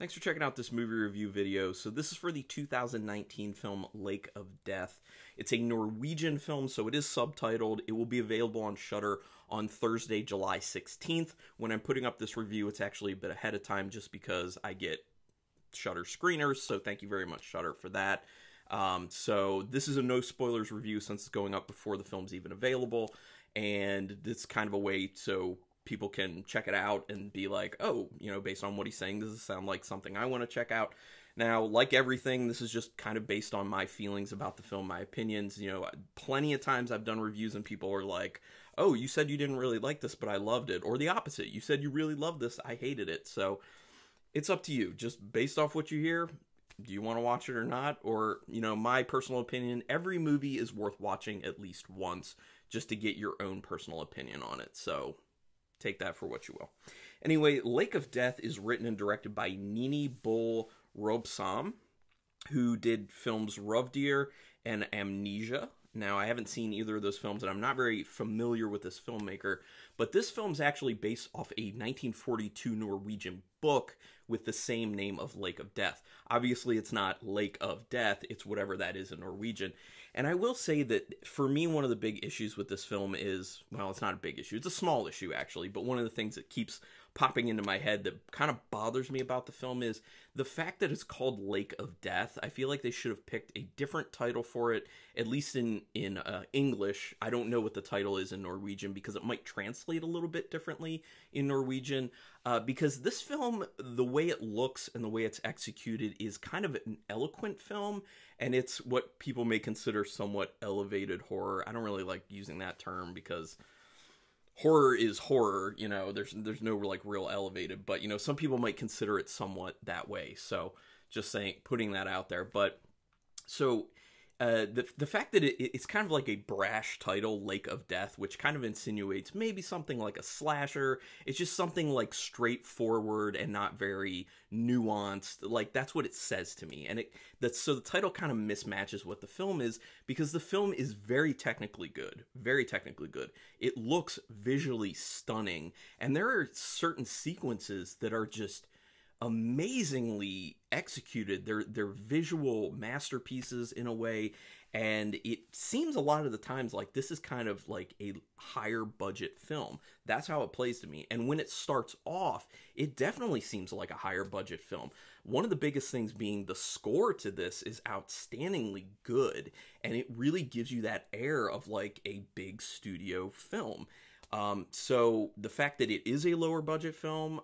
Thanks for checking out this movie review video. So this is for the 2019 film Lake of Death. It's a Norwegian film, so it is subtitled. It will be available on Shudder on Thursday, July 16th. When I'm putting up this review, it's actually a bit ahead of time just because I get Shudder screeners. So thank you very much, Shudder, for that. So this is a no spoilers review since it's going up before the film's even available. And it's kind of a way so people can check it out and be like, oh, you know, based on what he's saying, does this sound like something I want to check out? Now, like everything, this is just kind of based on my feelings about the film, my opinions. You know, plenty of times I've done reviews and people are like, oh, you said you didn't really like this, but I loved it. Or the opposite. You said you really loved this. I hated it. So it's up to you. Just based off what you hear, do you want to watch it or not? Or, you know, my personal opinion, every movie is worth watching at least once just to get your own personal opinion on it. So take that for what you will. Anyway, Lake of Death is written and directed by Nini Bull Robsahm, who did films Rove Deer and Amnesia. Now, I haven't seen either of those films, and I'm not very familiar with this filmmaker, but this film's actually based off a 1942 Norwegian book with the same name of Lake of Death. Obviously, it's not Lake of Death, it's whatever that is in Norwegian. And I will say that, for me, one of the big issues with this film is, well, it's not a big issue, it's a small issue, actually, but one of the things that keeps popping into my head that kind of bothers me about the film is the fact that it's called Lake of Death. I feel like they should have picked a different title for it, at least in English. I don't know what the title is in Norwegian because it might translate a little bit differently in Norwegian, because this film, the way it looks and the way it's executed is kind of an eloquent film, and it's what people may consider somewhat elevated horror. I don't really like using that term because horror is horror, you know, there's no like real elevated, but you know, some people might consider it somewhat that way. So just saying, putting that out there. But so the fact that it's kind of like a brash title, Lake of Death, which kind of insinuates maybe something like a slasher. It's just something like straightforward and not very nuanced. Like that's what it says to me. And so the title kind of mismatches what the film is, because the film is very technically good, very technically good. It looks visually stunning. And there are certain sequences that are just amazingly executed. They're visual masterpieces in a way, and it seems a lot of the times like this is kind of like a higher budget film. That's how it plays to me. And when it starts off, it definitely seems like a higher budget film. One of the biggest things being the score to this is outstandingly good, and it really gives you that air of like a big studio film. So the fact that it is a lower budget film,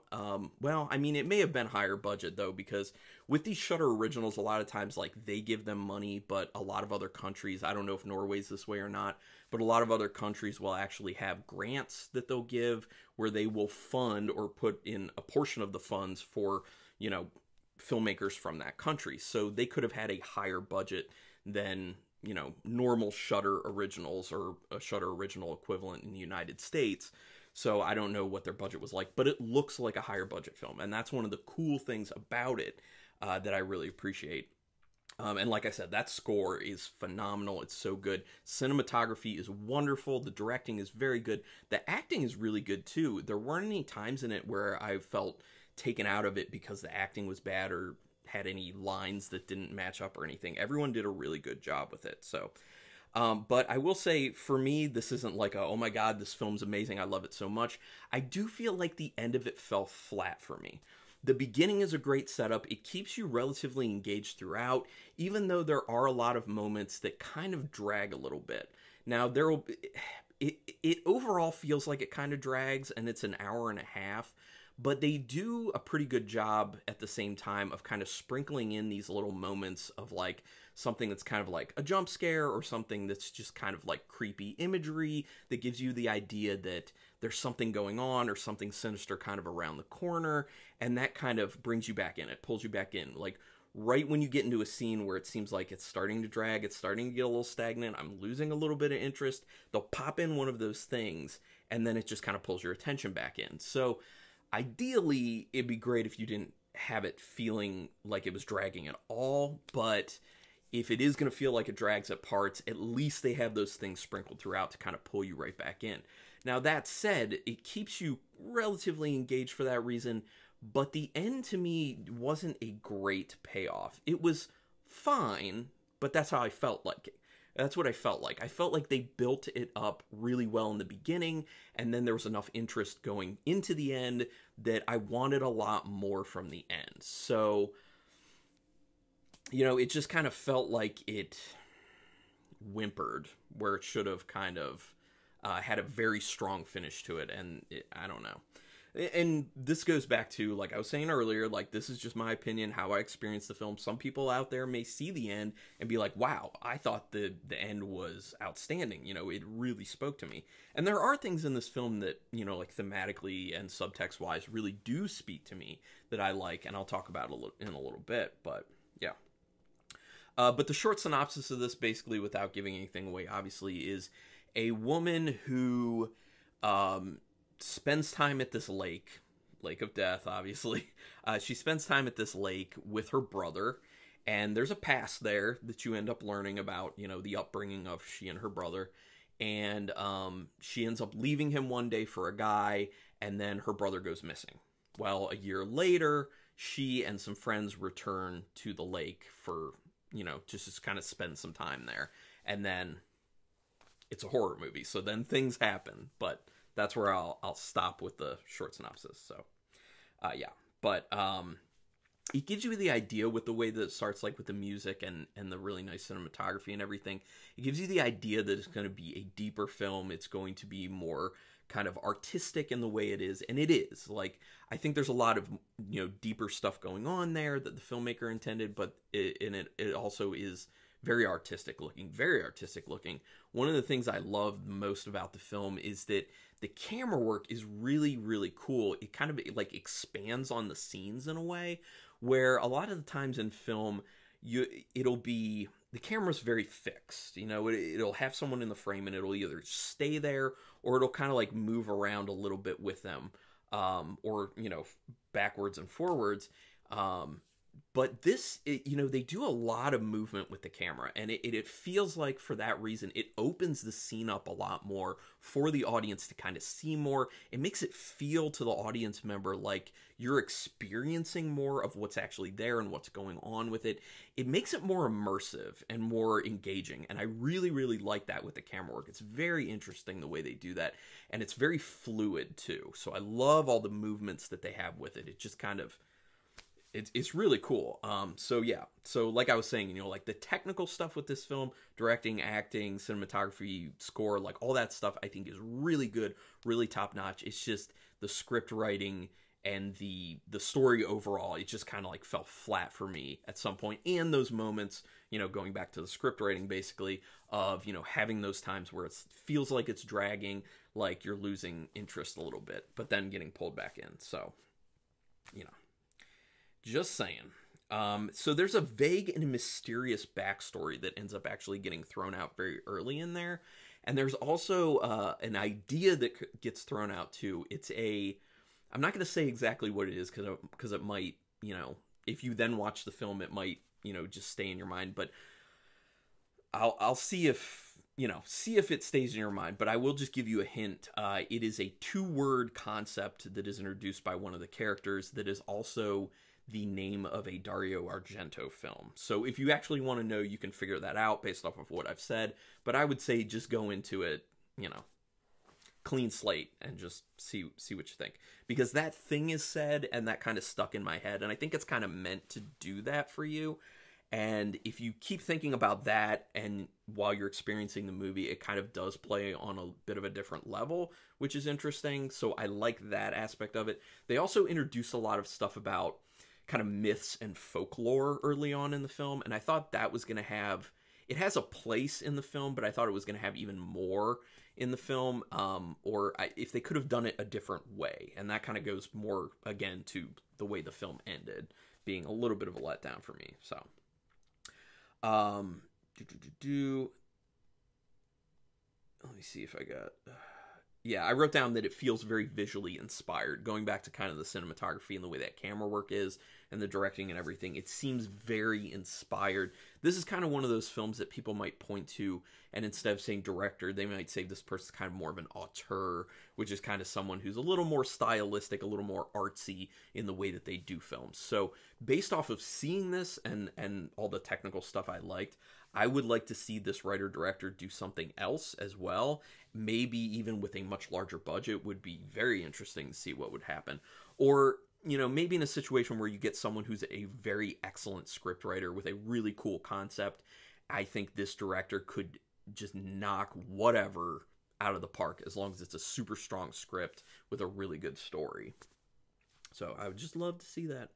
well, I mean, it may have been higher budget though, because with these Shudder originals, a lot of times like they give them money, but a lot of other countries, I don't know if Norway's this way or not, but a lot of other countries will actually have grants that they'll give where they will fund or put in a portion of the funds for, you know, filmmakers from that country. So they could have had a higher budget than, you know, normal Shudder originals or a Shudder original equivalent in the United States. So I don't know what their budget was like, but it looks like a higher budget film. And that's one of the cool things about it that I really appreciate. And like I said, that score is phenomenal. It's so good. Cinematography is wonderful. The directing is very good. The acting is really good too. There weren't any times in it where I felt taken out of it because the acting was bad or had any lines that didn't match up or anything. Everyone did a really good job with it. So, but I will say, for me, this isn't like a, oh my God, this film's amazing, I love it so much. I do feel like the end of it fell flat for me. The beginning is a great setup. It keeps you relatively engaged throughout, even though there are a lot of moments that kind of drag a little bit. Now, there will be, it overall feels like it kind of drags, and it's an hour and a half. But they do a pretty good job at the same time of kind of sprinkling in these little moments of like something that's kind of like a jump scare or something that's just kind of like creepy imagery that gives you the idea that there's something going on or something sinister kind of around the corner. And that kind of brings you back in. It pulls you back in. Like right when you get into a scene where it seems like it's starting to drag, it's starting to get a little stagnant, I'm losing a little bit of interest, they'll pop in one of those things and then it just kind of pulls your attention back in. So ideally, it'd be great if you didn't have it feeling like it was dragging at all, but if it is going to feel like it drags at parts, at least they have those things sprinkled throughout to kind of pull you right back in. Now, that said, it keeps you relatively engaged for that reason, But the end to me wasn't a great payoff. It was fine, but that's how I felt like it. That's what I felt like. I felt like they built it up really well in the beginning, and then there was enough interest going into the end that I wanted a lot more from the end. So, you know, it just kind of felt like it whimpered, where it should have kind of had a very strong finish to it, and I don't know. And this goes back to, like I was saying earlier, like, this is just my opinion, how I experienced the film. Some people out there may see the end and be like, wow, I thought the end was outstanding. You know, it really spoke to me. And there are things in this film that, you know, like thematically and subtext-wise really do speak to me that I like, and I'll talk about it in a little bit, but yeah. But the short synopsis of this, basically, without giving anything away, obviously, is a woman who spends time at this lake, Lake of Death, obviously. She spends time at this lake with her brother, and there's a past there that you end up learning about, you know, the upbringing of she and her brother, and she ends up leaving him one day for a guy, and then her brother goes missing. Well, a year later, she and some friends return to the lake for, you know, just kind of spend some time there, and then it's a horror movie, so then things happen, but that's where I'll stop with the short synopsis. So, yeah. But it gives you the idea with the way that it starts, like with the music and the really nice cinematography and everything. It gives you the idea that it's going to be a deeper film. It's going to be more kind of artistic in the way it is. And it is. Like, I think there's a lot of, you know, deeper stuff going on there that the filmmaker intended, but it also is very artistic looking, very artistic looking. One of the things I love most about the film is that the camera work is really, really cool. It kind of like expands on the scenes in a way where a lot of the times in film, it'll be, the camera's very fixed, you know, it'll have someone in the frame and it'll either stay there or it'll kind of like move around a little bit with them, or, you know, backwards and forwards. But this, you know, they do a lot of movement with the camera, and it feels like for that reason, it opens the scene up a lot more for the audience to kind of see more. It makes it feel to the audience member like you're experiencing more of what's actually there and what's going on with it. It makes it more immersive and more engaging, and I really, really like that with the camera work. It's very interesting the way they do that, and it's very fluid too. So I love all the movements that they have with it. It just kind of... It's really cool. So yeah, so like I was saying, you know, like the technical stuff with this film, directing, acting, cinematography, score, like all that stuff I think is really good, really top notch. It's just the script writing and the story overall, it just kind of like fell flat for me at some point. And those moments, you know, going back to the script writing basically of, you know, having those times where it feels like it's dragging, like you're losing interest a little bit, but then getting pulled back in. So, you know. Just saying. So there's a vague and mysterious backstory that ends up actually getting thrown out very early in there. And there's also an idea that gets thrown out too. It's a... I'm not going to say exactly what it is because it might, you know... If you then watch the film, it might, you know, just stay in your mind. But I'll see if, you know, see if it stays in your mind. But I will just give you a hint. It is a two-word concept that is introduced by one of the characters that is also... the name of a Dario Argento film. So if you actually want to know, you can figure that out based off of what I've said, but I would say just go into it, you know, clean slate and just see what you think. Because that thing is said and that kind of stuck in my head, and I think it's kind of meant to do that for you. And if you keep thinking about that and while you're experiencing the movie, it kind of does play on a bit of a different level, which is interesting. So I like that aspect of it. They also introduce a lot of stuff about kind of myths and folklore early on in the film. And I thought that was going to have, it has a place in the film, but I thought it was going to have even more in the film, if they could have done it a different way. And that kind of goes more, again, to the way the film ended, being a little bit of a letdown for me. So, let me see if I got... Yeah, I wrote down that it feels very visually inspired, going back to kind of the cinematography and the way that camera work is. and the directing and everything, it seems very inspired. This is kind of one of those films that people might point to, and instead of saying director, they might say this person's kind of more of an auteur, which is kind of someone who's a little more stylistic, a little more artsy in the way that they do films. So based off of seeing this and all the technical stuff I liked, I would like to see this writer-director do something else as well. Maybe even with a much larger budget would be very interesting to see what would happen. Or, you know, maybe in a situation where you get someone who's a very excellent scriptwriter with a really cool concept, I think this director could just knock whatever out of the park as long as it's a super strong script with a really good story. So I would just love to see that.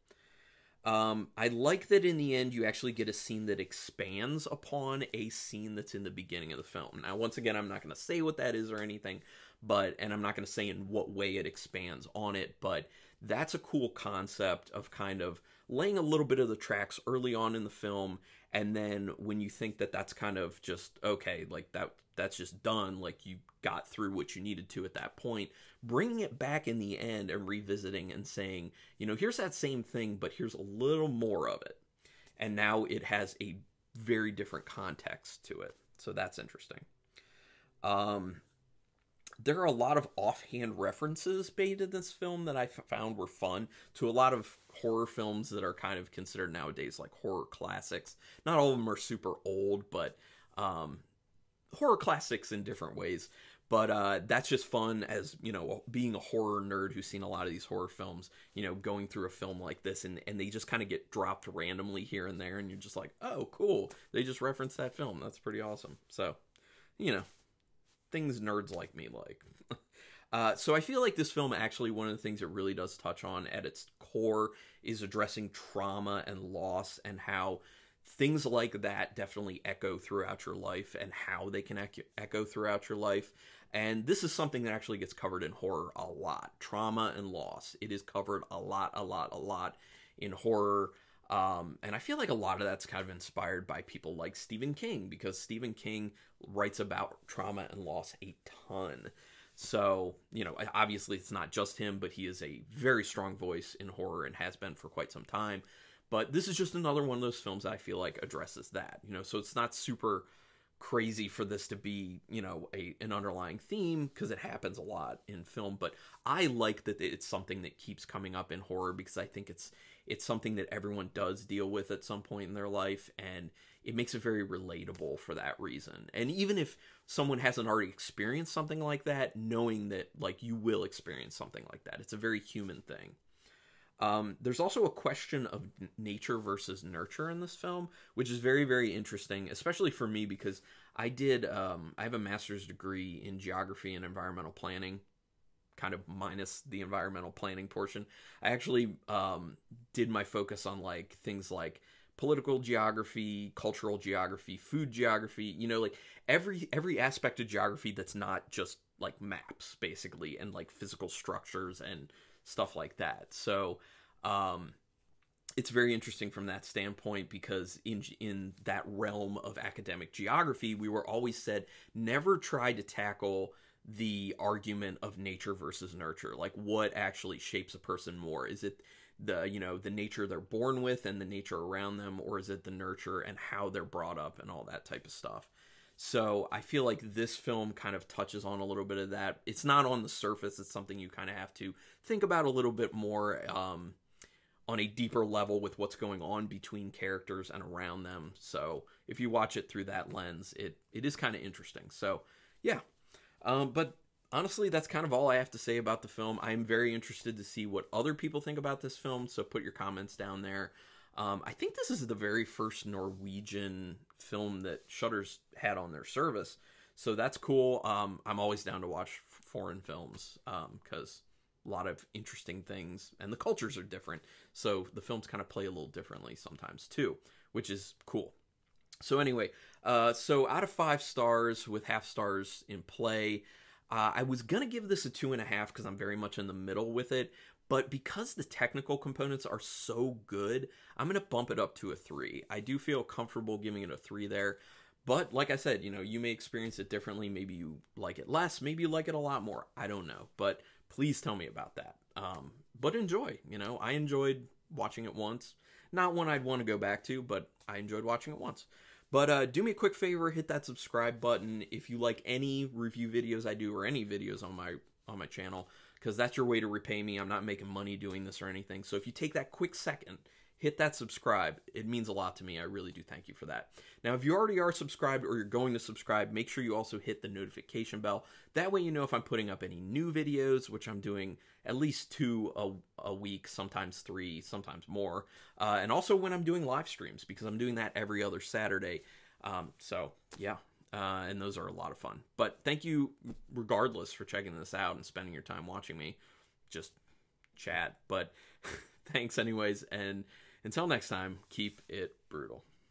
I like that in the end you actually get a scene that expands upon a scene that's in the beginning of the film. Now, once again, I'm not going to say what that is or anything, but, and I'm not going to say in what way it expands on it, but that's a cool concept of kind of laying a little bit of the tracks early on in the film, and then when you think that that's kind of just, okay, like that's just done, like you got through what you needed to at that point, bringing it back in the end and revisiting and saying, you know, here's that same thing, but here's a little more of it. And now it has a very different context to it. So that's interesting. There are a lot of offhand references made in this film that I found were fun to a lot of horror films that are kind of considered nowadays like horror classics. Not all of them are super old, but horror classics in different ways. But that's just fun as, you know, being a horror nerd who's seen a lot of these horror films, you know, going through a film like this and they just kind of get dropped randomly here and there. And you're just like, oh, cool. They just referenced that film. That's pretty awesome. So, you know. Things nerds like me like. So I feel like this film, actually, one of the things it really does touch on at its core is addressing trauma and loss and how things like that definitely echo throughout your life and how they can echo throughout your life. And this is something that actually gets covered in horror a lot. Trauma and loss. It is covered a lot in horror. And I feel like a lot of that's kind of inspired by people like Stephen King, because Stephen King writes about trauma and loss a ton. So, you know, obviously it's not just him, but he is a very strong voice in horror and has been for quite some time. But this is just another one of those films that I feel like addresses that, you know, so it's not super crazy for this to be, you know, an underlying theme, because it happens a lot in film. But I like that it's something that keeps coming up in horror, because I think it's something that everyone does deal with at some point in their life, and it makes it very relatable for that reason. And even if someone hasn't already experienced something like that, knowing that, like, you will experience something like that, it's a very human thing. There's also a question of nature versus nurture in this film, which is very, very interesting, especially for me, because I have a master's degree in geography and environmental planning, kind of minus the environmental planning portion. I actually did my focus on like things like political geography, cultural geography, food geography, you know, like every aspect of geography that's not just like maps, basically, and like physical structures and stuff like that. So it's very interesting from that standpoint, because in that realm of academic geography, we were always said never try to tackle the argument of nature versus nurture. Like, what actually shapes a person more? Is it the, you know, the nature they're born with and the nature around them, or is it the nurture and how they're brought up and all that type of stuff? So I feel like this film kind of touches on a little bit of that. It's not on the surface. It's something you kind of have to think about a little bit more on a deeper level with what's going on between characters and around them. So if you watch it through that lens, it is kind of interesting. So, yeah. But honestly, that's kind of all I have to say about the film. I'm very interested to see what other people think about this film, so put your comments down there. I think this is the very first Norwegian film that Shudder's had on their service, so that's cool. I'm always down to watch foreign films, because a lot of interesting things, and the cultures are different, so the films kind of play a little differently sometimes too, which is cool. So anyway, so out of 5 stars with half stars in play, I was going to give this a 2.5 because I'm very much in the middle with it. But because the technical components are so good, I'm going to bump it up to a 3. I do feel comfortable giving it a 3 there. But like I said, you know, you may experience it differently. Maybe you like it less. Maybe you like it a lot more. I don't know. But please tell me about that. But enjoy. You know, I enjoyed watching it once. Not one I'd want to go back to, but I enjoyed watching it once. But do me a quick favor, hit that subscribe button if you like any review videos I do or any videos on my channel, because that's your way to repay me. I'm not making money doing this or anything. So if you take that quick second, hit that subscribe. It means a lot to me. I really do thank you for that. Now, if you already are subscribed or you're going to subscribe, make sure you also hit the notification bell. That way you know if I'm putting up any new videos, which I'm doing at least 2 a week, sometimes 3, sometimes more. And also when I'm doing live streams, because I'm doing that every other Saturday. So, yeah. And those are a lot of fun. But thank you, regardless, for checking this out and spending your time watching me just chat. But thanks anyways, and until next time, keep it brutal.